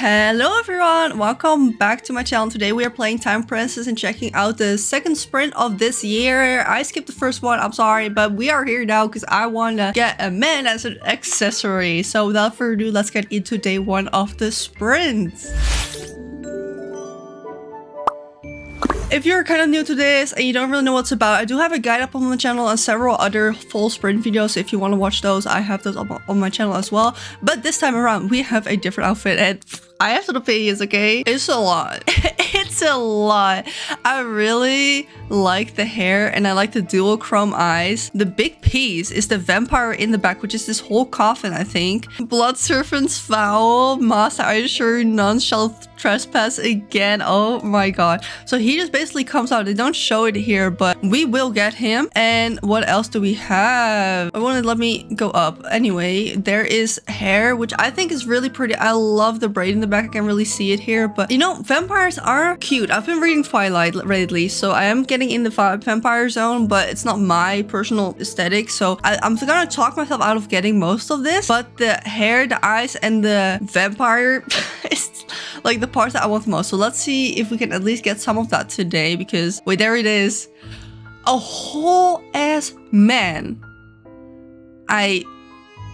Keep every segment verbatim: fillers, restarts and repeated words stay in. Hello everyone, welcome back to my channel. Today we are playing Time Princess and checking out the second sprint of this year. I skipped the first one, I'm sorry, but we are here now because I want to get a man as an accessory. So without further ado, let's get into day one of the sprint. If you're kind of new to this and you don't really know what it's about, I do have a guide up on the channel and several other full sprint videos. So if you want to watch those, I have those up on my channel as well. But this time around, we have a different outfit and I have some opinions, okay? It's a lot. It's a lot. I really like the hair and I like the dual chrome eyes. The big piece is the vampire in the back, which is this whole coffin, I think. Blood serpent's foul, master, I assure none shall trespass again. Oh my god. So he just basically comes out. They don't show it here, but we will get him. And what else do we have? I want to let me go up. Anyway, there is hair, which I think is really pretty. I love the braid in the back. I can really see it here, but you know, vampires are cute. I've been reading Twilight lately, so I am getting in the vampire zone, but it's not my personal aesthetic, so I, I'm gonna talk myself out of getting most of this. But the hair, the eyes, and the vampire is like the parts that I want the most. So let's see if we can at least get some of that today, because wait, there it is, a whole ass man. I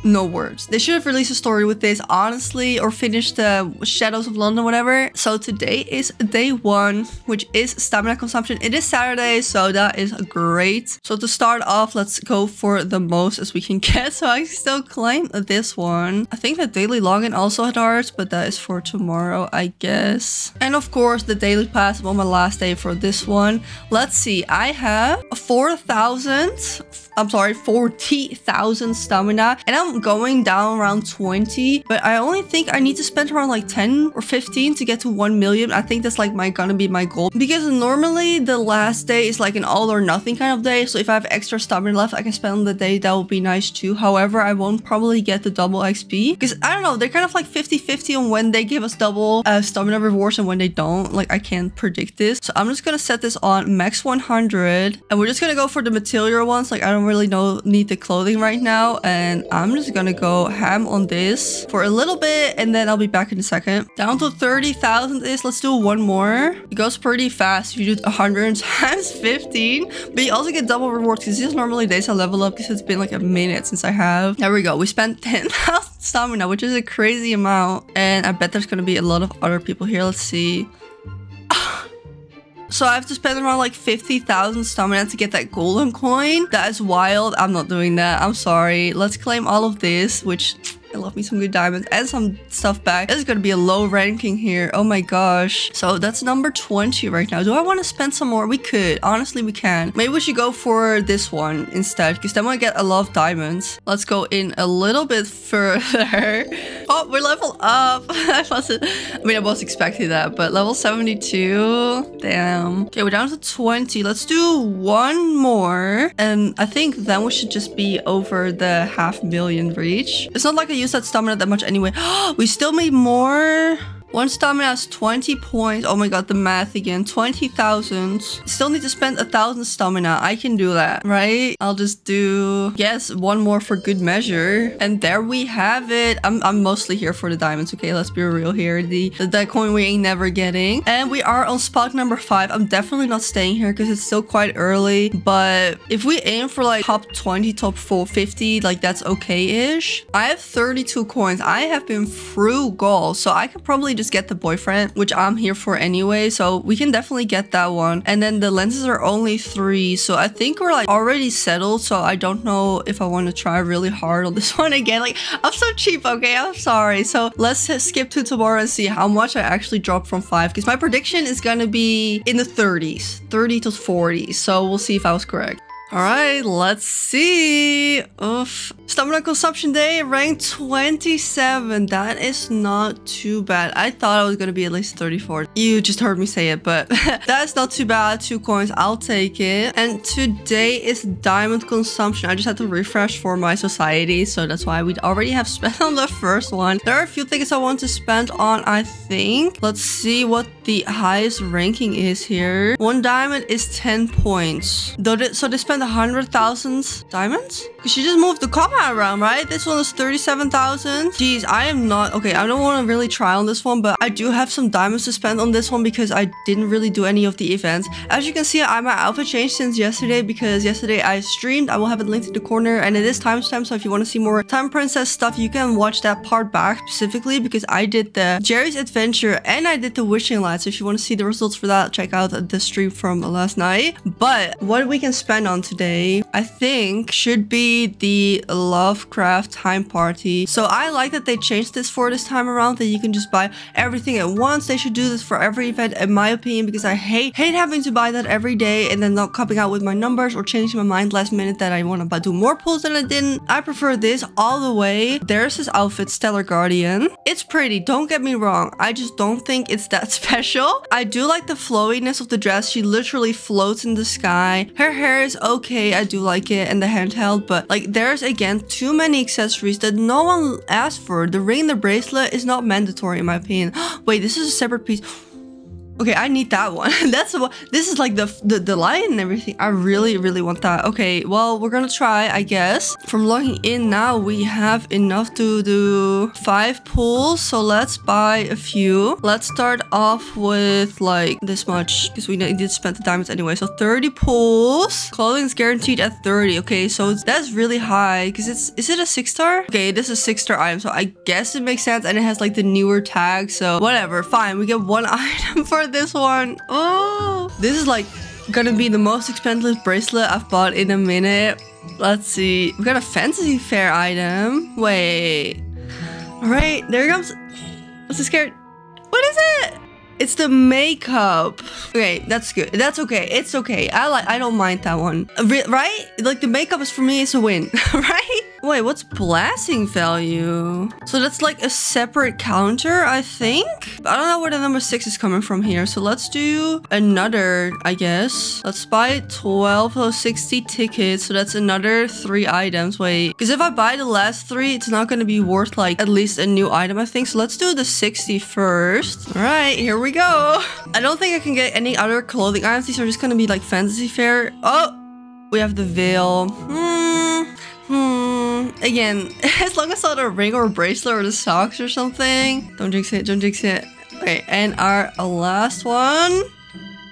no words. They should have released a story with this, honestly, or finished the uh, Shadows of London, whatever. So today is day one, which is stamina consumption. It is Saturday, so that is great. So to start off, let's go for the most as we can get. So I still claim this one. I think the daily login also had hearts, but that is for tomorrow, I guess. And of course, the daily pass. I'm on my last day for this one. Let's see. I have four thousand. I'm sorry, forty thousand stamina, and I'm going down around twenty, but I only think I need to spend around like ten or fifteen to get to one million. I think that's like my gonna be my goal, because normally the last day is like an all or nothing kind of day. So if I have extra stamina left, I can spend on the day. That would be nice too. However, I won't probably get the double X P because I don't know, they're kind of like fifty fifty on when they give us double uh, stamina rewards and when they don't. Like, I can't predict this. So I'm just gonna set this on max one hundred, and we're just gonna go for the material ones. Like, I don't really know need the clothing right now, and I'm just gonna go ham on this for a little bit, and then I'll be back in a second. Down to thirty thousand is, let's do one more. It goes pretty fast. You do one hundred times fifteen, but you also get double rewards because these normally days I level up, because it's been like a minute since I have. There we go, we spent ten thousand stamina, which is a crazy amount, and I bet there's gonna be a lot of other people here. Let's see. So I have to spend around like fifty thousand stamina to get that golden coin. That is wild. I'm not doing that. I'm sorry. Let's claim all of this, which I love me some good diamonds and some stuff back. This is going to be a low ranking here. Oh my gosh. So that's number twenty right now. Do I want to spend some more? We could. Honestly, we can. Maybe we should go for this one instead, because then we'll get a lot of diamonds. Let's go in a little bit further. Oh, we're level up. I wasn't, I mean, I was expecting that, but level seventy-two. Damn. Okay, we're down to twenty. Let's do one more. And I think then we should just be over the half million reach. It's not like a use that stamina that much anyway. We still made more. One stamina has twenty points. Oh my god, the math again. twenty thousand. Still need to spend a thousand stamina. I can do that, right? I'll just do, yes, one more for good measure. And there we have it. I'm, I'm mostly here for the diamonds. Okay, let's be real here. The, the, the coin we ain't never getting. And we are on spot number five. I'm definitely not staying here because it's still quite early. But if we aim for like top twenty, top fifty, like that's okay-ish. I have thirty-two coins. I have been frugal. So I could probably just get the boyfriend, which I'm here for anyway, so we can definitely get that one. And then the lenses are only three, so I think we're like already settled. So I don't know if I want to try really hard on this one again. Like, I'm so cheap, okay? I'm sorry. So let's skip to tomorrow and see how much I actually drop from five, because my prediction is gonna be in the thirties, thirty to forty, so we'll see if I was correct. All right, let's see. Oof. Stamina consumption day, rank twenty-seven. That is not too bad. I thought I was going to be at least thirty-four. You just heard me say it, but that's not too bad. Two coins, I'll take it. And today is diamond consumption. I just had to refresh for my society, so that's why we already have spent on the first one. There are a few things I want to spend on, I think. Let's see what the highest ranking is here. One diamond is ten points. So they spend one hundred thousand diamonds? Because she just moved the comma. that around, right? This one is thirty-seven thousand. Jeez, I am not... Okay, I don't want to really try on this one, but I do have some diamonds to spend on this one because I didn't really do any of the events. As you can see, I my outfit changed since yesterday because yesterday I streamed. I will have it linked in the corner and it is timestamped, so if you want to see more Time Princess stuff, you can watch that part back specifically because I did the Jerry's Adventure and I did the Wishing Light. So if you want to see the results for that, check out the stream from last night. But what we can spend on today, I think, should be the Lovecraft Time Party. So I like that they changed this for this time around, that you can just buy everything at once. They should do this for every event, in my opinion, because I hate hate having to buy that every day and then not coming out with my numbers or changing my mind last minute that I want to do more pulls than I didn't. I prefer this all the way. There's this outfit, Stellar Guardian. It's pretty, don't get me wrong. I just don't think it's that special. I do like the flowiness of the dress. She literally floats in the sky. Her hair is okay, I do like it, and the handheld, but like there's again too many accessories that no one asked for. The ring, the bracelet is not mandatory in my opinion. Wait, this is a separate piece. Okay, I need that one. That's the one. This is like the, the the lion and everything. I really, really want that. Okay, well, we're gonna try, I guess. From logging in now, we have enough to do five pulls. So let's buy a few. Let's start off with like this much because we did spend the diamonds anyway. So thirty pulls. Clothing is guaranteed at thirty. Okay, so it's, that's really high because it's, is it a six star? Okay, this is a six star item. So I guess it makes sense. And it has like the newer tag. So whatever, fine. We get one item for this one. Oh, this is like gonna be the most expensive bracelet I've bought in a minute. Let's see, we got a Fantasy Fair item. Wait, all right, there it comes. I'm so scared. What is it? It's the makeup. Okay, that's good. That's okay. It's okay. I like, I don't mind that one, right? Like the makeup is for me, it's a win. Right? Wait, what's blasting value? So that's like a separate counter, I think. I don't know where the number six is coming from here. So let's do another, I guess. Let's buy twelve sixty tickets. So that's another three items. Wait, because if I buy the last three, it's not going to be worth like at least a new item, I think. So let's do the sixty first. All right, here we go. I don't think I can get any other clothing items. These are just going to be like Fantasy Fair. Oh, we have the veil. Hmm. Hmm. Again, as long as I got a ring or a bracelet or the socks or something. Don't jinx it, don't jinx it. Okay, and our last one,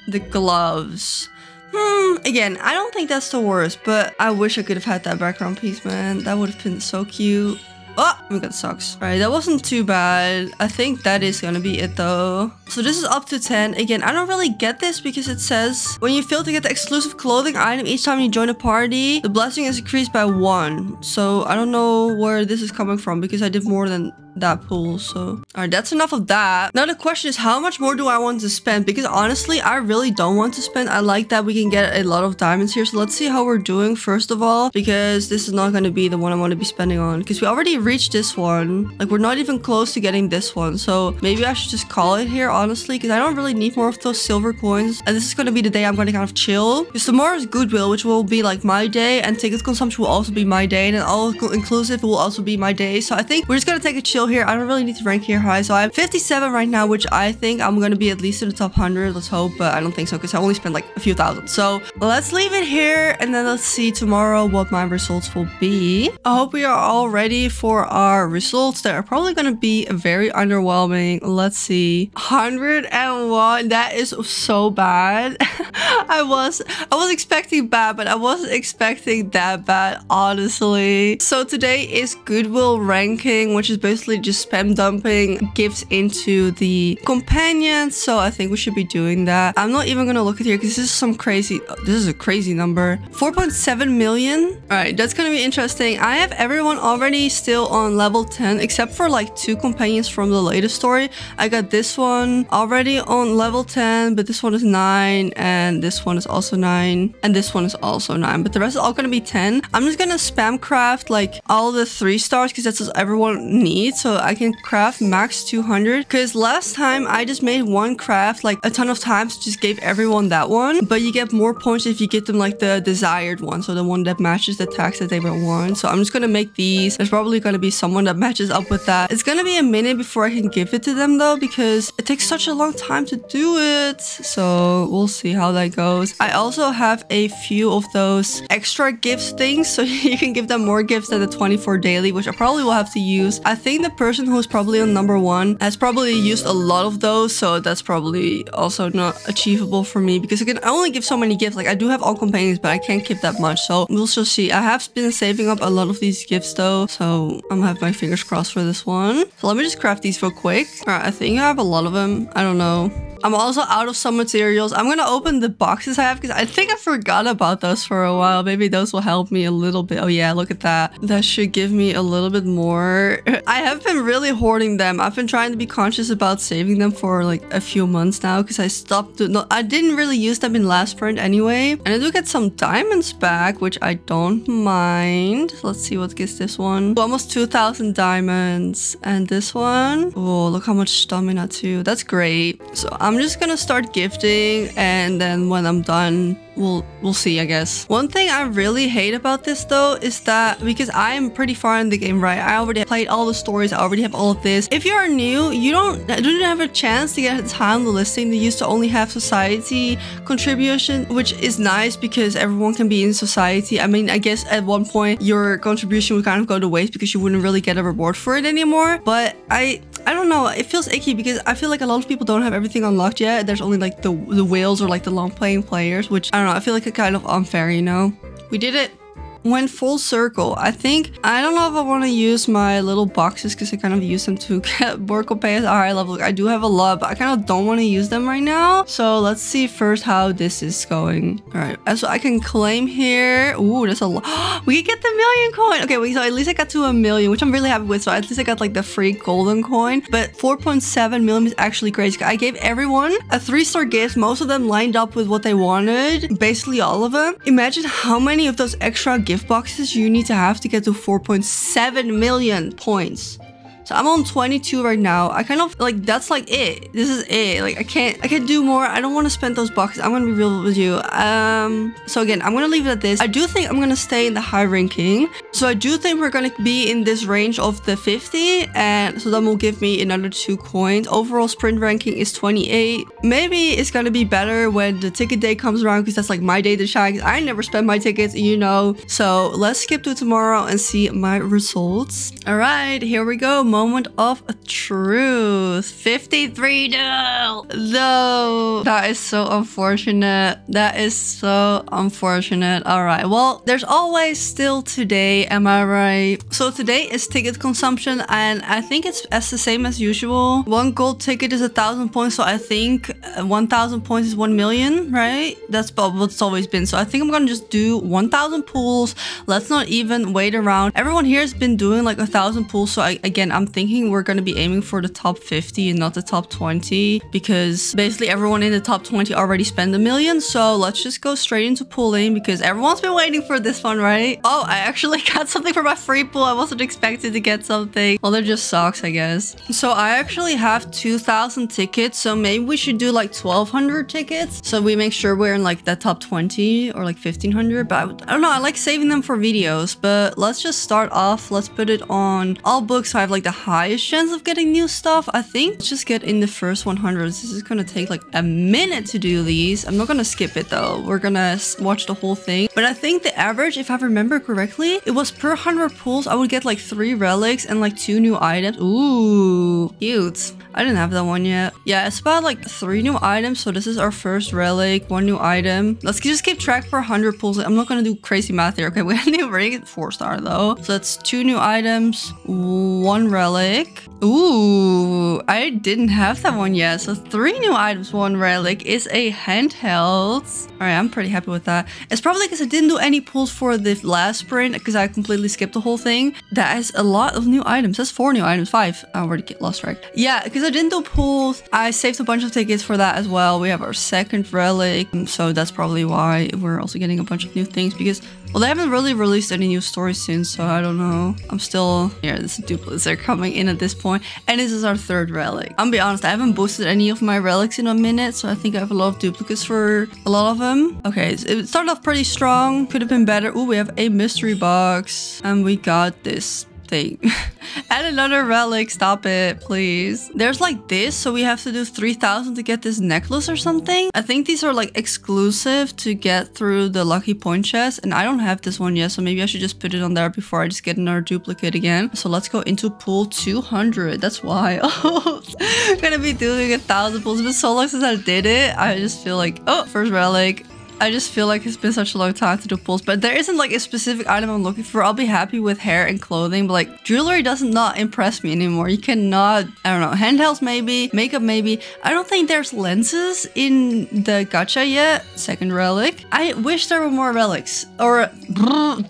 the gloves. Hmm, again, I don't think that's the worst, but I wish I could have had that background piece, man. That would have been so cute. Oh, we got socks. All right, that wasn't too bad. I think that is gonna be it though. So this is up to ten. Again, I don't really get this because it says when you fail to get the exclusive clothing item each time you join a party, the blessing is increased by one. So I don't know where this is coming from because I did more than that pool. So all right, that's enough of that. Now the question is, how much more do I want to spend? Because honestly, I really don't want to spend. I like that we can get a lot of diamonds here. So let's see how we're doing first of all, because this is not going to be the one I want to be spending on, because we already reached this one. Like we're not even close to getting this one. So maybe I should just call it here, honestly, because I don't really need more of those silver coins. And this is going to be the day I'm going to kind of chill, because tomorrow is Goodwill, which will be like my day, and ticket consumption will also be my day, and then all inclusive will also be my day. So I think we're just going to take a chill here. I don't really need to rank here high. So I'm fifty-seven right now, which I think I'm gonna be at least in the top one hundred. Let's hope, but I don't think so because I only spent like a few thousand. So let's leave it here and then let's see tomorrow what my results will be. I hope we are all ready for our results. They are probably gonna be very underwhelming. Let's see, one hundred and one. That is so bad. I was I was expecting bad, but I wasn't expecting that bad, honestly. So today is Goodwill ranking, which is basically just spam dumping gifts into the companions. So I think we should be doing that. I'm not even gonna look at here because this is some crazy, oh, this is a crazy number, four point seven million. All right, that's gonna be interesting. I have everyone already still on level ten except for like two companions from the latest story. I got this one already on level ten, but this one is nine, and this one is also nine, and this one is also nine, but the rest is all gonna be ten. I'm just gonna spam craft like all the three stars because that's what everyone needs. so I can craft max two hundred, because last time I just made one craft like a ton of times, just gave everyone that one, but you get more points if you get them like the desired one, so the one that matches the tax that they want. So I'm just gonna make these. There's probably gonna be someone that matches up with that. It's gonna be a minute before I can give it to them though, because it takes such a long time to do it, so we'll see how that goes. I also have a few of those extra gifts things, so you can give them more gifts than the twenty-four daily, which I probably will have to use. I think the person who's probably on number one has probably used a lot of those, so that's probably also not achievable for me, because I can only give so many gifts. Like, I do have all companions, but I can't give that much, so we'll still see. I have been saving up a lot of these gifts though, so I'm gonna have my fingers crossed for this one. So let me just craft these real quick. Alright, I think I have a lot of them. I don't know. I'm also out of some materials. I'm gonna open the boxes I have, because I think I forgot about those for a while. Maybe those will help me a little bit. Oh yeah, look at that. That should give me a little bit more. I have been really hoarding them. I've been trying to be conscious about saving them for like a few months now, because I stopped. To, no, I didn't really use them in last print anyway. And I do get some diamonds back, which I don't mind. Let's see what gets this one. Oh, almost two thousand diamonds. And this one. Oh, look how much stamina too. That's great. So I'm I'm just gonna start gifting, and then when I'm done, we'll we'll see, I guess. One thing I really hate about this though is that, because I am pretty far in the game, right? I already played all the stories, I already have all of this. If you are new, you don't don't have a chance to get a time listing. They used to only have society contribution, which is nice because everyone can be in society. I mean, I guess at one point your contribution would kind of go to waste because you wouldn't really get a reward for it anymore. But I I don't know, it feels icky because I feel like a lot of people don't have everything unlocked yet. There's only like the the whales or like the long playing players, which I I don't know, I feel like it's kind of unfair, you know? We did it. Went full circle. I think, I don't know if I want to use my little boxes because I kind of use them to get more companions at a higher level. I do have a lot, but I kind of don't want to use them right now. So let's see first how this is going. All right, so I can claim here. Ooh, that's a lot. We can get the million coin. Okay, wait, so at least I got to a million, which I'm really happy with. So at least I got like the free golden coin, but four point seven million is actually crazy. I gave everyone a three-star gift. Most of them lined up with what they wanted, basically all of them. Imagine how many of those extra gifts gift boxes you need to have to get to four point seven million points. So I'm on twenty-two right now. I kind of like, that's like it. This is it. Like I can't, I can't do more. I don't want to spend those boxes. I'm going to be real with you. Um, so again, I'm going to leave it at this. I do think I'm going to stay in the high ranking. So I do think we're going to be in this range of the fifty. And so that will give me another two coins. Overall sprint ranking is twenty-eight. Maybe it's going to be better when the ticket day comes around, because that's like my day to shine. I never spend my tickets, you know. So let's skip to tomorrow and see my results. All right, here we go. Moment of truth. fifty-three. No, no, that is so unfortunate. That is so unfortunate. All right, well, there's always still today, am I right? So today is ticket consumption, and I think it's as the same as usual. One gold ticket is a thousand points, so I think one thousand points is one million, right? That's what's always been. So I think I'm gonna just do one thousand pools. Let's not even wait around. Everyone here has been doing like a thousand pools, so I again, I'm I'm thinking we're going to be aiming for the top fifty and not the top twenty, because basically everyone in the top twenty already spent a million. So let's just go straight into pooling, because everyone's been waiting for this one, right? Oh, I actually got something for my free pool. I wasn't expected to get something. Well, that just sucks, I guess. So I actually have two thousand tickets. So maybe we should do like twelve hundred tickets, so we make sure we're in like that top twenty or like fifteen hundred. But I, would, I don't know. I like saving them for videos, but let's just start off. Let's put it on all books. So I have like the highest chance of getting new stuff, I think. Let's just get in the first one hundred. This is gonna take like a minute to do these. I'm not gonna skip it though. We're gonna watch the whole thing. But I think the average, if I remember correctly, it was per one hundred pulls, I would get like three relics and like two new items. Ooh, cute. I didn't have that one yet. Yeah, it's about like three new items. So this is our first relic, one new item. Let's just keep track for one hundred pulls. I'm not gonna do crazy math here. Okay, we had a new ring, four star though. So that's two new items, one relic. Relic. Ooh, I didn't have that one yet. So three new items, one relic is a handheld. All right, I'm pretty happy with that. It's probably because I didn't do any pulls for the last print, because I completely skipped the whole thing. That is a lot of new items. That's four new items, five. I already get lost track. Yeah, because I didn't do pulls. I saved a bunch of tickets for that as well. We have our second relic. So that's probably why we're also getting a bunch of new things, because Well, they haven't really released any new stories since, so I don't know. I'm still... Yeah, this is duplicates. They're coming in at this point. And this is our third relic. I'm gonna be honest, I haven't boosted any of my relics in a minute, so I think I have a lot of duplicates for a lot of them. Okay, so it started off pretty strong. Could have been better. Ooh, we have a mystery box. And we got this thing. Add another relic. Stop it, please. There's like this, so we have to do three thousand to get this necklace or something. I think these are like exclusive to get through the lucky point chest, and I don't have this one yet, so maybe I should just put it on there before I just get another duplicate again. So let's go into pool two hundred. That's wild. I'm gonna be doing a thousand pools. It's been so long since I did it. I just feel like, oh, first relic. I just feel like it's been such a long time to do pulls, but there isn't like a specific item I'm looking for. I'll be happy with hair and clothing, but like jewelry does not impress me anymore. You cannot, I don't know, handhelds maybe, makeup maybe. I don't think there's lenses in the gacha yet. Second relic. I wish there were more relics or don't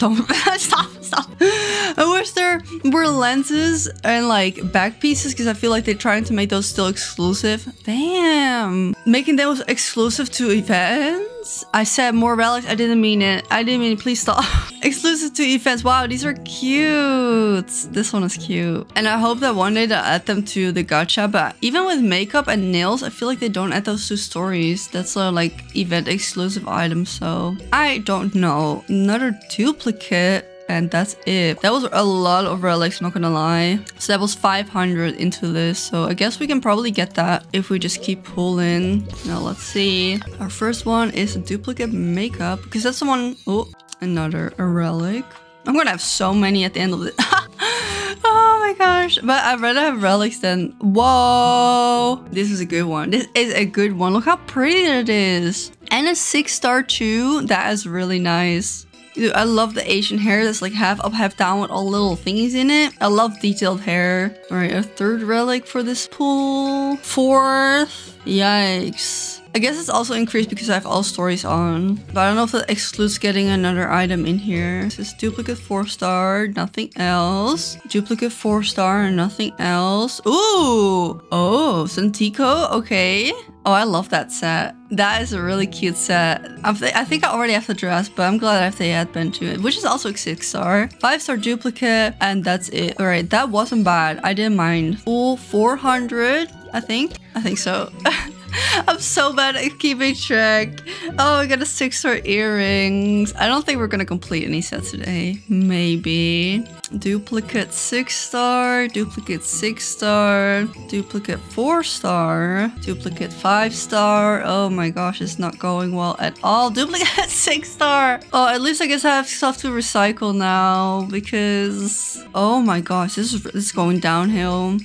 stop, stop. I wish there were lenses and like back pieces because I feel like they're trying to make those still exclusive. Damn, making those exclusive to events. I said more relics. I didn't mean it. I didn't mean it. Please stop. Exclusive to events. Wow, these are cute. This one is cute. And I hope that one day they'll add them to the gacha. But even with makeup and nails, I feel like they don't add those two stories. That's a like event exclusive item. So I don't know. Another duplicate. And that's it. That was a lot of relics, not gonna lie. So that was five hundred into this. So I guess we can probably get that if we just keep pulling. Now let's see. Our first one is a duplicate makeup because that's the one. Oh, another a relic. I'm gonna have so many at the end of it. Oh my gosh. But I'd rather have relics than... Whoa. This is a good one. This is a good one. Look how pretty it is. And a six star too. That is really nice. Dude, I love the Asian hair that's like half up, half down with all little thingies in it. I love detailed hair. All right, a third relic for this pool. Fourth. Yikes. I guess it's also increased because I have all stories on. But I don't know if that excludes getting another item in here. This is duplicate four star, nothing else. Duplicate four star, nothing else. Ooh! Oh, Sintico? Okay. Oh, I love that set. That is a really cute set. I, th I think I already have the dress, but I'm glad I have the headband to it, which is also a six star. Five star duplicate, and that's it. All right, that wasn't bad. I didn't mind. Full four hundred, I think. I think so. I'm so bad at keeping track. Oh, we got a six star earrings. I don't think we're gonna complete any sets today. Maybe. Duplicate six star, duplicate six star, duplicate four star, duplicate five star. Oh my gosh, it's not going well at all. Duplicate six star. Oh, at least I guess I have stuff to recycle now because... Oh my gosh, this is, this is going downhill.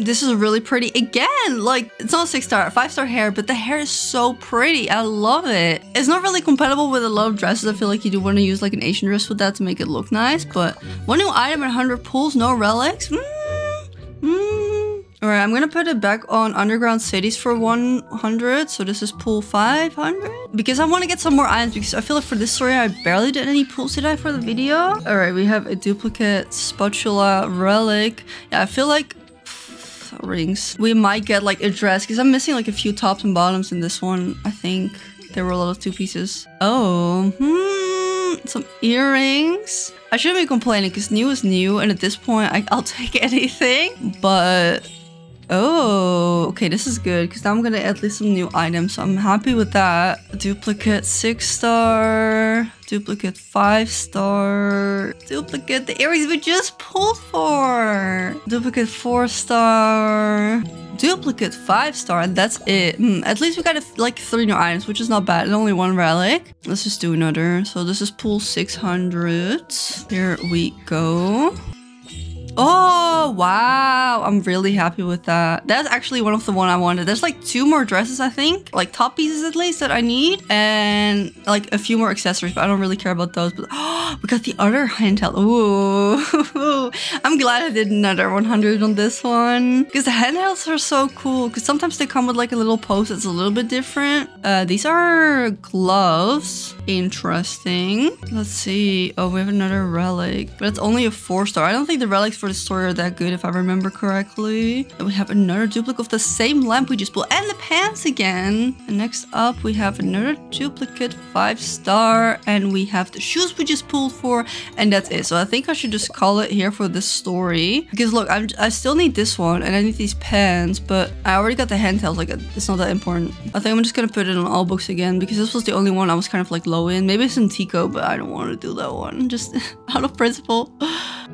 This is really pretty. Again, like, it's not six star, five star hair, but the hair is so pretty. I love it. It's not really compatible with a lot of dresses. I feel like you do want to use, like, an Asian dress with that to make it look nice. But one new item and one hundred pulls, no relics. Mm, mm. All right, I'm going to put it back on Underground Cities for one hundred. So this is pull five hundred. Because I want to get some more items. Because I feel like for this story, I barely did any pulls today for the video. All right, we have a duplicate spatula relic. Yeah, I feel like... rings. We might get like a dress because I'm missing like a few tops and bottoms in this one. I think there were a lot of two pieces. Oh, hmm, some earrings. I shouldn't be complaining because new is new, and at this point I I'll take anything. But oh, okay, this is good because now I'm gonna add least some new items. So I'm happy with that. Duplicate six star, duplicate five star, duplicate the earrings we just pulled for, duplicate four star, duplicate five star, and that's it. Hmm, at least we got like three new items, which is not bad, and only one relic. Let's just do another. So this is pool six hundred. Here we go. Oh, wow. I'm really happy with that. That's actually one of the one I wanted. There's like two more dresses, I think. Like top pieces at least that I need. And like a few more accessories, but I don't really care about those. But oh, we got the other handheld. Ooh. I'm glad I did another one hundred on this one. Because the handhelds are so cool. Because sometimes they come with like a little post that's a little bit different. Uh, these are gloves. Interesting. Let's see. Oh, we have another relic. But it's only a four star. I don't think the relics for for the story are that good, if I remember correctly. Then we have another duplicate of the same lamp we just bought, and the pants again. And next up, we have another duplicate, five star, and we have the shoes we just pulled for, and that's it. So I think I should just call it here for this story, because look, I'm, I still need this one, and I need these pants, but I already got the handheld, like it's not that important. I think I'm just gonna put it on all books again, because this was the only one I was kind of like low in. Maybe it's Sintico, but I don't want to do that one, just out of principle.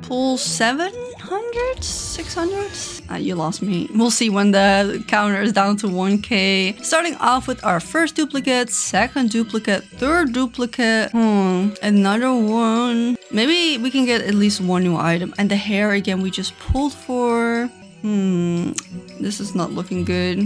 Pull seven hundred, six hundred? Ah, you lost me. We'll see when the counter is down to one K. Starting off with our first duplicate, second duplicate, third duplicate. Hmm, another one. Maybe we can get at least one new item. And the hair again we just pulled for. Hmm, this is not looking good.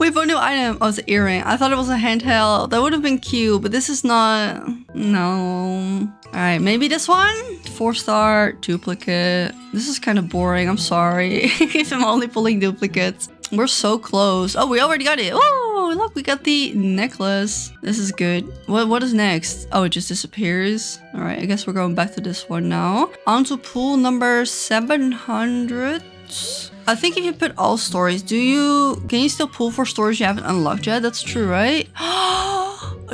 We have a new item. Oh, it's an earring. I thought it was a handheld. That would have been cute, but this is not... No. Alright, maybe this one? Four-star duplicate. This is kind of boring. I'm sorry if I'm only pulling duplicates. We're so close. Oh, we already got it. Oh, look, we got the necklace. This is good. What, what is next? Oh, it just disappears. All right, I guess we're going back to this one now. On to pool number seven hundred. I think if you put all stories, do you... Can you still pull for stories you haven't unlocked yet? That's true, right?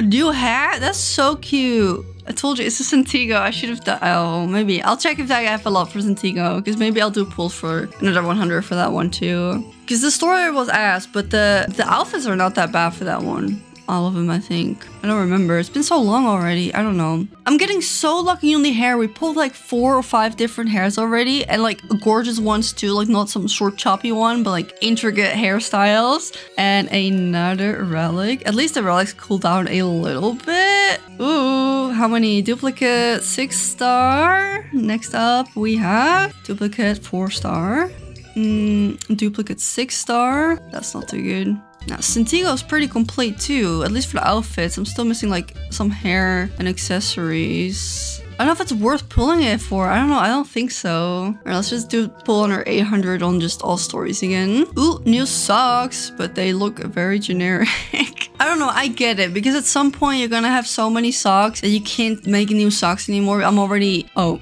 New hat? That's so cute. I told you, it's a Sintico. I should have done... Oh, maybe. I'll check if I have a lot for Sintico, because maybe I'll do pulls for another one hundred for that one too. Because the story was ass, but the, the outfits are not that bad for that one. All of them, I think. I don't remember. It's been so long already. I don't know. I'm getting so lucky on the hair. We pulled like four or five different hairs already. And like gorgeous ones too. Like not some short choppy one, but like intricate hairstyles. And another relic. At least the relics cool down a little bit. Ooh, how many? Duplicate six star. Next up we have duplicate four star. Mm, duplicate six star. That's not too good. Now, Sintico is pretty complete too, at least for the outfits. I'm still missing like some hair and accessories. I don't know if it's worth pulling it for. I don't know. I don't think so. Alright, let's just do pull on our eight hundred on just all stories again. Ooh, new socks, but they look very generic. I don't know. I get it, because at some point you're gonna have so many socks that you can't make new socks anymore. I'm already... Oh.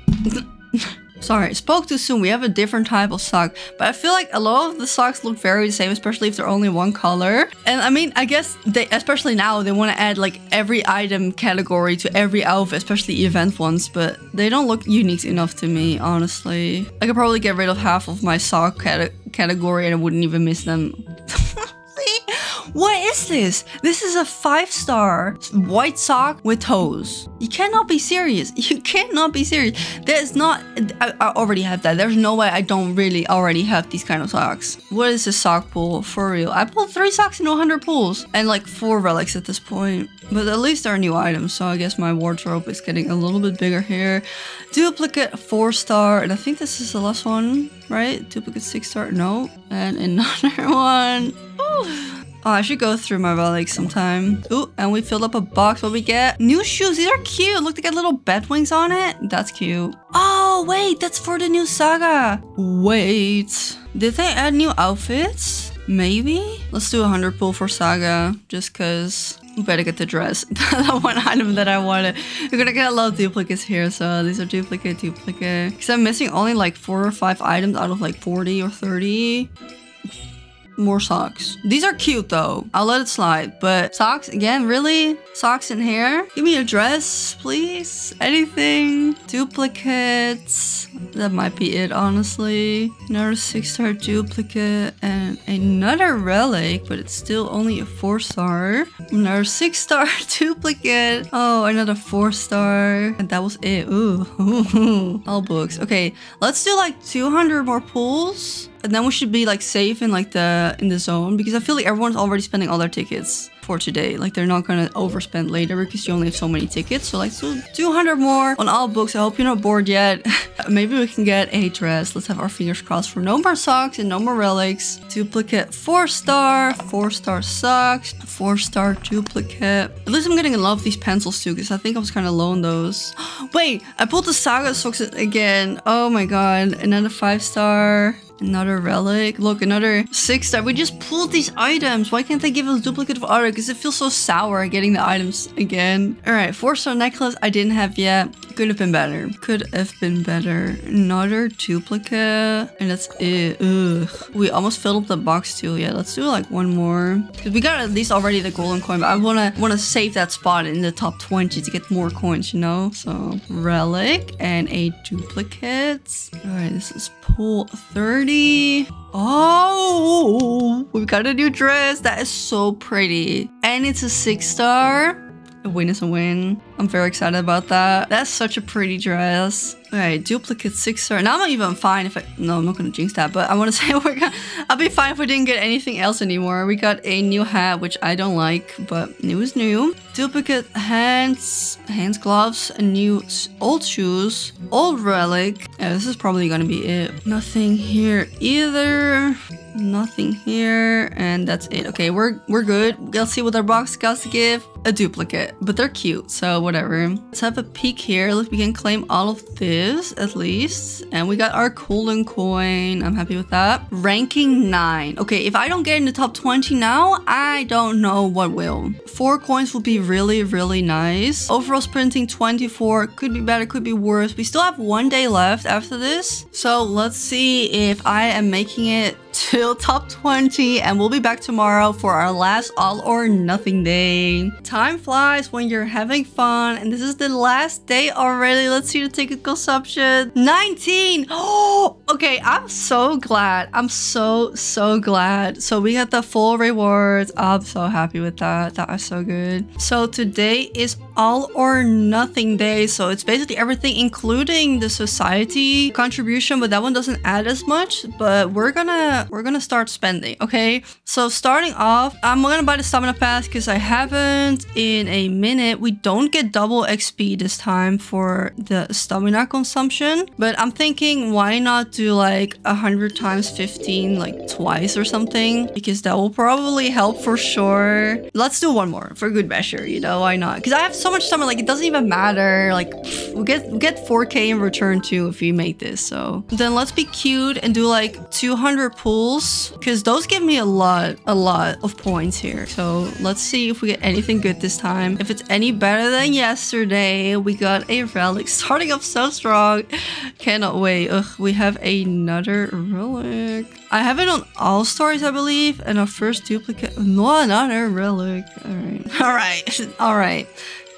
Sorry, spoke too soon. We have a different type of sock, but I feel like a lot of the socks look very the same, especially if they're only one color. And I mean, I guess they, especially now, they want to add like every item category to every outfit, especially event ones, but they don't look unique enough to me, honestly. I could probably get rid of half of my sock cate- category and I wouldn't even miss them. What is this? This is a five-star white sock with toes. You cannot be serious. You cannot be serious. There's not... I, I already have that. There's no way I don't really already have these kind of socks. What is this sock pool? For real. I pulled three socks in one hundred pulls. And like four relics at this point. But at least they're new items. So I guess my wardrobe is getting a little bit bigger here. Duplicate four-star. And I think this is the last one, right? Duplicate six-star. No. And another one. Ooh. Oh, I should go through my relics sometime. Ooh, and we filled up a box. What we get? New shoes. These are cute. Look, they got little bat wings on it. That's cute. Oh, wait. That's for the new Saga. Wait. Did they add new outfits? Maybe? Let's do a one hundred pull for Saga. Just because... We better get the dress. That one item that I wanted. We're gonna get a lot of duplicates here, so these are duplicate, duplicate. Because I'm missing only like four or five items out of like forty or thirty. More socks. These are cute though. I'll let it slide, but socks again, really? Socks in hair? Give me a dress, please. Anything. Duplicates. That might be it, honestly. Another six-star duplicate and another relic, but it's still only a four-star. Another six-star duplicate. Oh, another four-star. And that was it. Ooh. All books. Okay, let's do like two hundred more pulls. And then we should be like safe in like the in the zone, because I feel like everyone's already spending all their tickets for today. Like they're not gonna overspend later because you only have so many tickets. So like so two hundred more on all books. I hope you're not bored yet. Maybe we can get a dress. Let's have our fingers crossed for no more socks and no more relics. Duplicate four star, four star socks, four star duplicate. At least I'm getting in love with these pencils too, because I think I was kind of low on those. Wait, I pulled the Saga socks again. Oh my god, another five star. Another relic. Look, another six star. We just pulled these items. Why can't they give us a duplicate of art? Because it feels so sour getting the items again. All right, four star necklace I didn't have yet. could have been better. Could have been better. Another duplicate. And that's it. Ugh. We almost filled up the box too. Yeah, let's do like one more. Because we got at least already the golden coin. But I wanna wanna save that spot in the top twenty to get more coins, you know? So relic and a duplicate. Alright, this is pool thirty. Oh, we got a new dress. That is so pretty. And it's a six star. A win is a win. I'm very excited about that. That's such a pretty dress. Alright, duplicate six star. Now I'm not even fine if I... No, I'm not gonna jinx that, but I want to say we're gonna... I'll be fine if we didn't get anything else anymore. We got a new hat, which I don't like, but new is new. Duplicate hands, hands gloves, a new old shoes, old relic. Yeah, this is probably gonna be it. Nothing here either. Nothing here, and that's it. Okay, we're we're good. Let's see what our box got to give. A duplicate, but they're cute, so whatever. Let's have a peek here. Look, we can claim all of this at least, and we got our golden coin. I'm happy with that. Ranking nine. Okay, if I don't get in the top twenty now, I don't know what will. Four coins would be really, really nice. Overall sprinting twenty-four. Could be better, could be worse. We still have one day left after this, so let's see if I am making it till top twenty, and we'll be back tomorrow for our last all or nothing day. Time flies when you're having fun, and this is the last day already. Let's see the ticket consumption. nineteen. Oh, okay. I'm so glad. I'm so, so glad. So we got the full rewards. I'm so happy with that. That is so good. So today is all or nothing day. So it's basically everything, including the society contribution, but that one doesn't add as much, but we're gonna We're gonna start spending, okay? So starting off, I'm gonna buy the stamina pass because I haven't in a minute. We don't get double X P this time for the stamina consumption, but I'm thinking why not do like one hundred times fifteen, like twice or something, because that will probably help for sure. Let's do one more for good measure, you know, why not? Because I have so much stamina, like it doesn't even matter. Like we get we get four K in return too if we make this. So then let's be cute and do like two hundred pulls, because those give me a lot a lot of points here. So let's see if we get anything good this time. If it's any better than yesterday. We got a relic, starting off so strong. Cannot wait. Ugh, we have another relic. I have it on all stories, I believe, and our first duplicate. No, another relic. All right, all right, all right.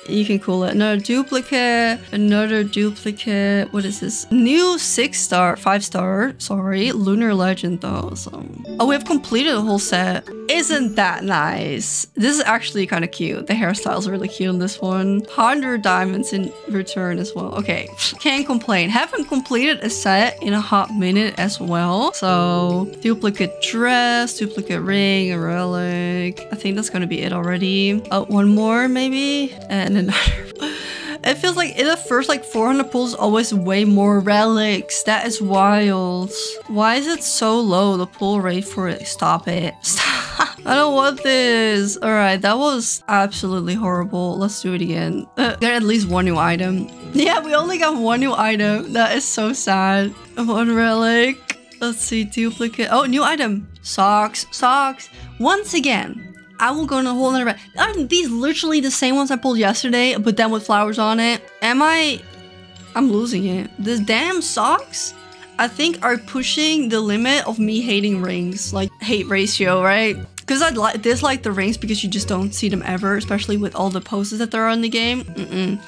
You can call it another duplicate, another duplicate. What is this? New six star, five star, sorry, Lunar Legend though. So, oh, we have completed the whole set. Isn't that nice? This is actually kind of cute. The hairstyle's really cute on this one. one hundred diamonds in return as well. Okay, can't complain. Haven't completed a set in a hot minute as well. So, duplicate dress, duplicate ring, a relic. I think that's gonna be it already. Oh, one more maybe? And another. It feels like in the first like four hundred pulls always way more relics. That is wild. Why is it so low, the pull rate for it? Stop it. Stop. I don't want this. All right, that was absolutely horrible. Let's do it again. Uh, get at least one new item. Yeah, we only got one new item. That is so sad. One relic. Let's see, duplicate. Oh, new item. Socks, socks. Once again. I will go in a whole other bag. Aren't these literally the same ones I pulled yesterday, but then with flowers on it? Am I... I'm losing it. This damn socks, I think, are pushing the limit of me hating rings. Like, hate ratio, right? Because I li dislike the rings because you just don't see them ever, especially with all the poses that there are in the game. Mm-mm.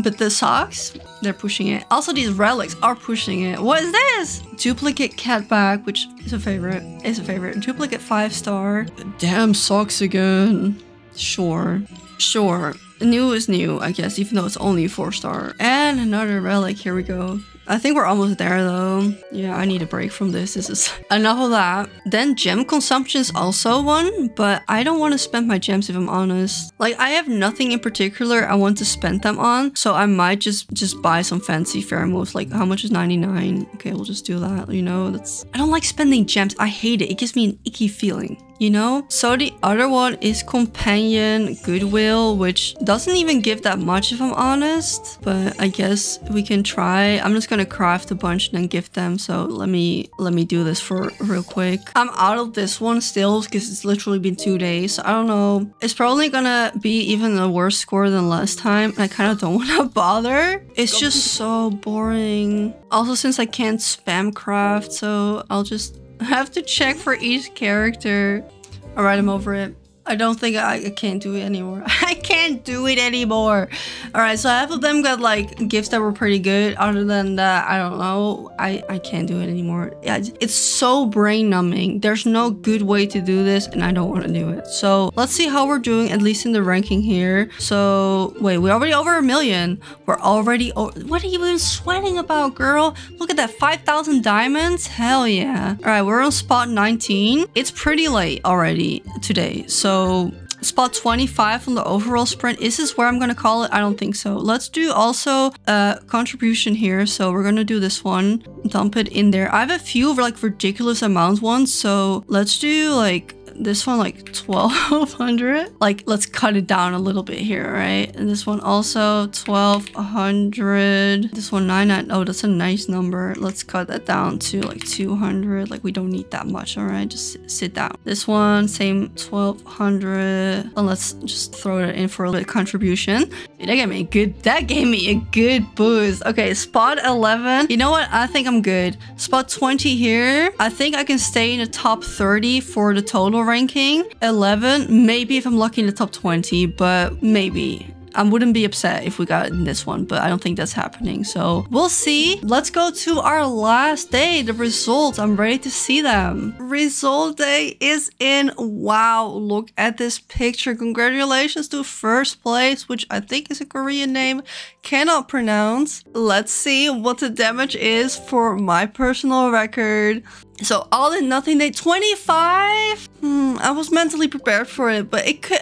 But the socks, they're pushing it. Also, these relics are pushing it. What is this? Duplicate cat bag, which is a favorite. It's a favorite. Duplicate five star. Damn socks again. Sure. Sure. New is new, I guess, even though it's only four star. And another relic. Here we go. I think we're almost there though. Yeah, I need a break from this. This is enough of that. Then gem consumption is also one, but I don't want to spend my gems if I'm honest. Like I have nothing in particular I want to spend them on. So I might just, just buy some fancy fair moves. Like how much is ninety-nine? Okay, we'll just do that. You know, that's, I don't like spending gems. I hate it. It gives me an icky feeling. you know? So the other one is Companion Goodwill, which doesn't even give that much if I'm honest, but I guess we can try. I'm just gonna craft a bunch and then gift them. So let me let me do this for real quick. I'm out of this one still because it's literally been two days. So I don't know. It's probably gonna be even a worse score than last time. I kind of don't want to bother. It's just so boring. Also, since I can't spam craft, so I'll just have to check for each character. All right, I'm over it. I don't think I, I can't do it anymore. I can't do it anymore. All right, so half of them got like gifts that were pretty good. Other than that, I don't know. I, I can't do it anymore. Yeah, it's so brain numbing. There's no good way to do this and I don't want to do it. So let's see how we're doing, at least in the ranking here. So wait, we're already over a million. We're already over. What are you even sweating about, girl? Look at that, five thousand diamonds. Hell yeah. All right, we're on spot nineteen. It's pretty late already today. So So spot twenty-five on the overall sprint. Is this where I'm going to call it? I don't think so. Let's do also a contribution here. So we're going to do this one. Dump it in there. I have a few like ridiculous amount ones. So let's do like this one, like twelve hundred. Like let's cut it down a little bit here, right? And this one also twelve hundred. This one nine ninety. Oh, that's a nice number. Let's cut that down to like two hundred. Like we don't need that much. All right, just sit down. This one, same twelve hundred. And let's just throw that in for a little contribution. Dude, that gave me a good. That gave me a good boost. Okay, spot eleven. You know what? I think I'm good. Spot twenty here. I think I can stay in the top thirty for the total ranking. eleven, maybe if I'm lucky in the top twenty, but maybe. I wouldn't be upset if we got in this one, but I don't think that's happening. So we'll see. Let's go to our last day. The results. I'm ready to see them. Result day is in. Wow. Look at this picture. Congratulations to first place, which I think is a Korean name. Cannot pronounce. Let's see what the damage is for my personal record. So all in nothing day twenty-five. Hmm, I was mentally prepared for it, but it could...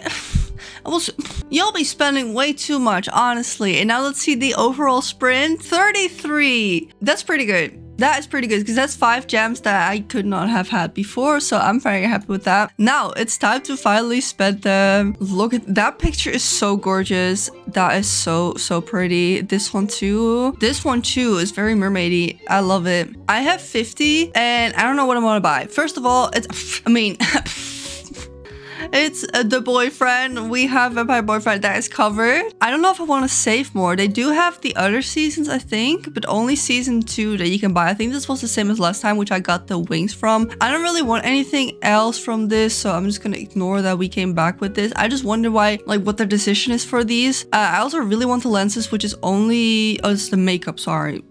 I was, you'll be spending way too much, honestly. And now let's see the overall sprint. thirty-three. That's pretty good. That is pretty good because that's five gems that I could not have had before. So I'm very happy with that. Now it's time to finally spend them. Look at that picture is so gorgeous. That is so, so pretty. This one too. This one too is very mermaidy. I love it. I have fifty and I don't know what I'm going to buy. First of all, it's, I mean... It's uh, the boyfriend. We have Vampire Boyfriend that is covered. I don't know if I want to save more. They do have the other seasons, I think, but only season two that you can buy. I think this was the same as last time, which I got the wings from. I don't really want anything else from this, so I'm just going to ignore that we came back with this. I just wonder why, like, what their decision is for these. Uh, I also really want the lenses, which is only... Oh, it's the makeup. Sorry.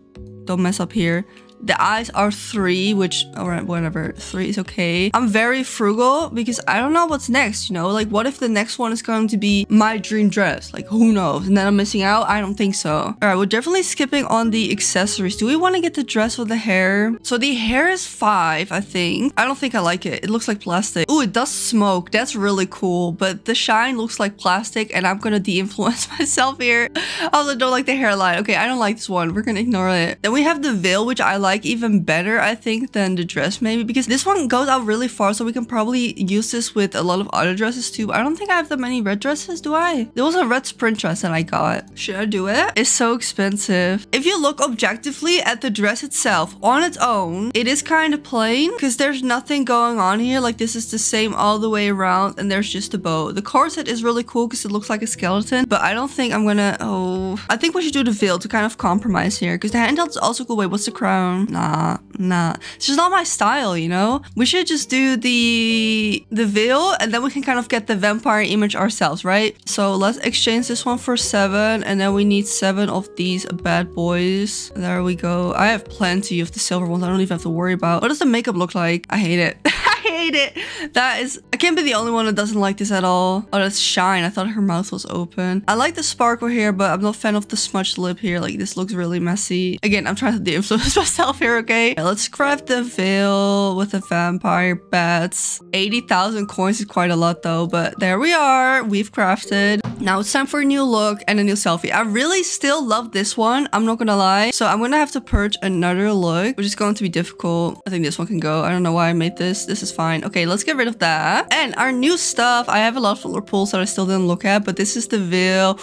Don't mess up here. The eyes are three, which, or whatever, three is okay. I'm very frugal because I don't know what's next, you know? Like, what if the next one is going to be my dream dress? Like, who knows? And then I'm missing out? I don't think so. All right, we're definitely skipping on the accessories. Do we want to get the dress or the hair? So the hair is five, I think. I don't think I like it. It looks like plastic. Ooh, it does smoke. That's really cool. But the shine looks like plastic, and I'm going to de-influence myself here. I also don't like the hairline. Okay, I don't like this one. We're going to ignore it. Then we have the veil, which I like. Like even better, I think, than the dress maybe, because this one goes out really far, so we can probably use this with a lot of other dresses too. I don't think I have that many red dresses, do I? There was a red sprint dress that I got. Should I do it? It's so expensive. If you look objectively at the dress itself on its own, it is kind of plain because there's nothing going on here. Like this is the same all the way around, and there's just a bow. The corset is really cool because it looks like a skeleton, but I don't think I'm gonna. Oh, I think we should do the veil to kind of compromise here because the handheld is also cool. Wait, what's the crown? Nah, nah. It's just not my style, you know? We should just do the the veil and then we can kind of get the vampire image ourselves, right? So let's exchange this one for seven and then we need seven of these bad boys. There we go. I have plenty of the silver ones. I don't even have to worry about. What does the makeup look like? I hate it. I hate it. That is... I can't be the only one that doesn't like this at all. Oh, that's shine. I thought her mouth was open. I like the sparkle here, but I'm not a fan of the smudged lip here. Like, this looks really messy. Again, I'm trying to de-influence myself here, okay? okay? Let's craft the veil with the vampire bats. eighty thousand coins is quite a lot though, but there we are. We've crafted. Now it's time for a new look and a new selfie. I really still love this one. I'm not gonna lie. So I'm gonna have to purge another look, which is going to be difficult. I think this one can go. I don't know why I made this. This is fine. fine. Okay, let's get rid of that. And our new stuff. I have a lot of floor pools that I still didn't look at, but this is the veil.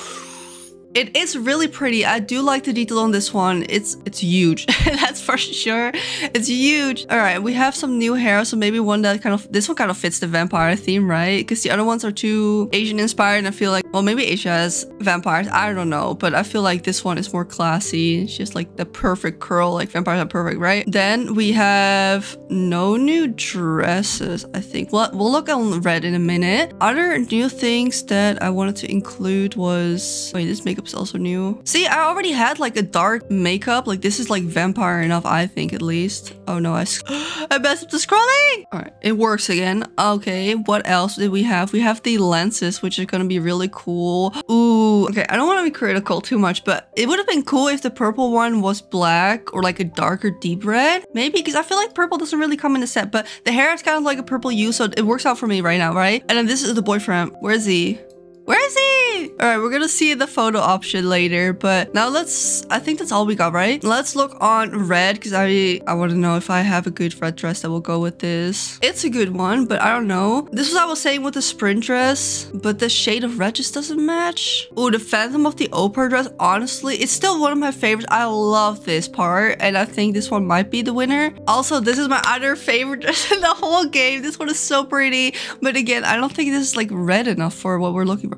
It is really pretty. I do like the detail on this one. It's it's huge. That's for sure. It's huge. All right, we have some new hair. So maybe one that kind of... This one kind of fits the vampire theme, right? Because the other ones are too Asian-inspired. And I feel like... Well, maybe Asia has vampires. I don't know. But I feel like this one is more classy. It's just like the perfect curl. Like vampires are perfect, right? Then we have no new dresses, I think. Well, we'll look on red in a minute. Other new things that I wanted to include was... Wait, this makeup is also new. See, I already had like a dark makeup. Like this is like vampire enough, I think, at least. Oh no, I I messed up the scrolling. All right, it works again. Okay, what else did we have? We have the lenses, which is gonna be really cool. Ooh, okay, I don't want to be critical too much, but it would have been cool if the purple one was black or like a darker deep red, maybe, because I feel like purple doesn't really come in the set, but the hair is kind of like a purple hue, so it works out for me right now, right? And then this is the boyfriend. Where is he? Where is he? All right, we're gonna see the photo option later, but now let's... I think that's all we got, right? Let's look on red, because I I want to know if I have a good red dress that will go with this. It's a good one, but I don't know. This is what I was saying with the sprint dress, but the shade of red just doesn't match. Oh, the Phantom of the Opera dress, honestly, it's still one of my favorites. I love this part, and I think this one might be the winner. Also, this is my other favorite dress in the whole game. This one is so pretty, but again, I don't think this is like red enough for what we're looking for.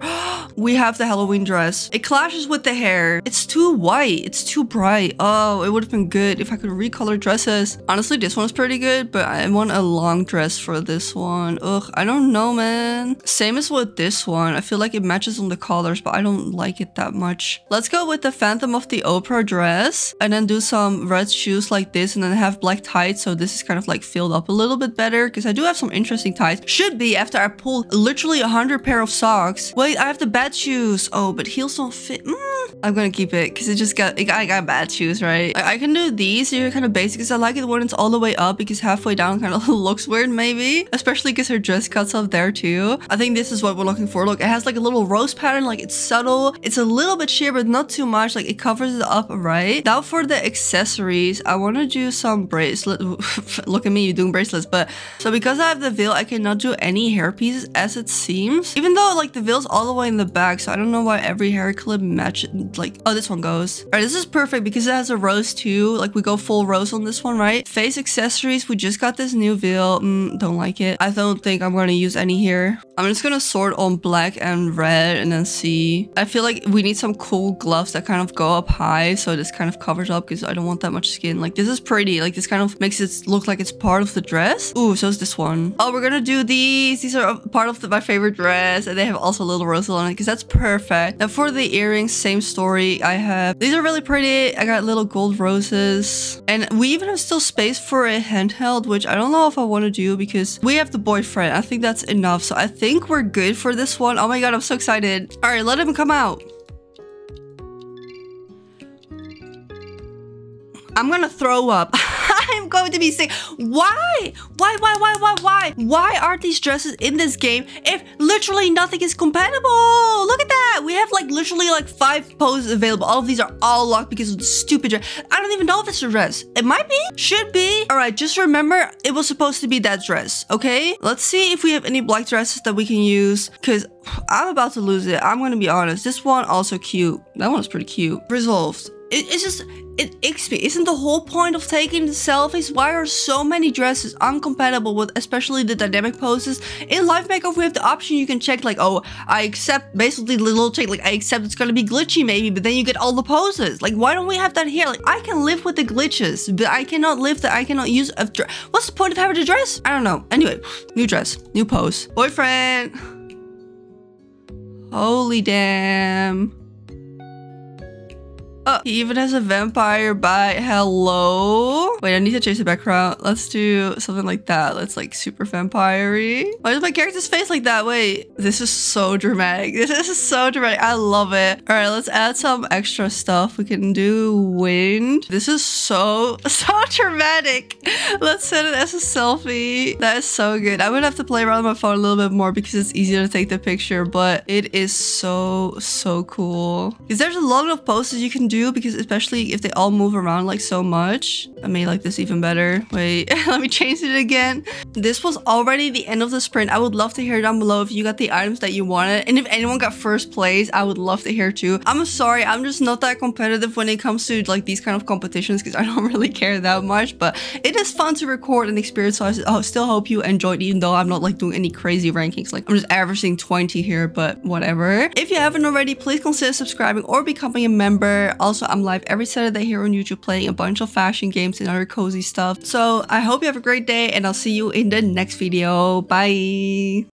We have the Halloween dress. It clashes with the hair. It's too white. It's too bright. Oh, it would have been good if I could recolor dresses. Honestly, this one is pretty good, but I want a long dress for this one. Ugh, I don't know, man. Same as with this one. I feel like it matches on the colors, but I don't like it that much. Let's go with the Phantom of the Opera dress and then do some red shoes like this and then have black tights. So this is kind of like filled up a little bit better because I do have some interesting tights. Should be after I pull literally a hundred pair of socks. Wait, I have the bad shoes. Oh, but heels don't fit. Mm. I'm gonna keep it because it just got... It, I got bad shoes, right? I, I can do these. They're kind of basic because I like it when it's all the way up because halfway down kind of looks weird, maybe. Especially because her dress cuts up there too. I think this is what we're looking for. Look, it has like a little rose pattern. Like it's subtle. It's a little bit sheer, but not too much. Like it covers it up, right? Now for the accessories, I want to do some bracelet. Look at me, you're doing bracelets. But so because I have the veil, I cannot do any hair pieces as it seems. Even though like the veil's all the way in the back, so I don't know why every hair clip matches. Like, oh, this one goes. All right, this is perfect because it has a rose too. Like we go full rose on this one, right? Face accessories, we just got this new veil. Mm, don't like it. I don't think I'm gonna use any here. I'm just gonna sort on black and red and then see. I feel like we need some cool gloves that kind of go up high, so this kind of covers up because I don't want that much skin. Like this is pretty. Like this kind of makes it look like it's part of the dress. Ooh, so is this one. Oh, we're gonna do these. These are part of the, my favorite dress, and they have also little rose on it because that's perfect. And for the earrings, same story. I have these are really pretty. I got little gold roses, and we even have still space for a handheld, which I don't know if I want to do because we have the boyfriend. I think that's enough, so I think we're good for this one. Oh my god, I'm so excited. All right, let him come out. I'm gonna throw up. I'm going to be sick. Why? Why, why, why, why, why? Why are these dresses in this game if literally nothing is compatible? Look at that. We have like literally like five poses available. All of these are all locked because of the stupid dress. I don't even know if it's a dress. It might be. Should be. All right, just remember it was supposed to be that dress, okay? Let's see if we have any black dresses that we can use because I'm about to lose it. I'm going to be honest. This one also cute. That one is pretty cute. Resolved. It, it's just... It icks me. Isn't the whole point of taking the selfies? Why are so many dresses uncompatible with especially the dynamic poses? In Live Makeover, we have the option you can check like, oh, I accept basically the little check, like I accept it's gonna be glitchy maybe, but then you get all the poses. Like, why don't we have that here? Like, I can live with the glitches, but I cannot live that I cannot use a dress. What's the point of having a dress? I don't know. Anyway, new dress, new pose. Boyfriend. Holy damn. Oh, he even has a vampire bite. Hello. Wait, I need to change the background. Let's do something like that. Let's like super vampire-y. Why is my character's face like that? Wait, this is so dramatic. This is so dramatic. I love it. All right, let's add some extra stuff. We can do wind. This is so, so dramatic. Let's set it as a selfie. That is so good. I would have to play around with my phone a little bit more because it's easier to take the picture, but it is so, so cool. Because there's a lot of poses you can do. Do because especially if they all move around like so much. I mean, me like this even better. Wait, let me change it again. This was already the end of the sprint. I would love to hear down below if you got the items that you wanted. And if anyone got first place, I would love to hear too. I'm sorry, I'm just not that competitive when it comes to like these kind of competitions because I don't really care that much. But it is fun to record and experience. So I oh, still hope you enjoyed, even though I'm not like doing any crazy rankings. Like I'm just averaging twenty here, but whatever. If you haven't already, please consider subscribing or becoming a member. Also, I'm live every Saturday here on YouTube playing a bunch of fashion games and other cozy stuff. So I hope you have a great day and I'll see you in the next video. Bye!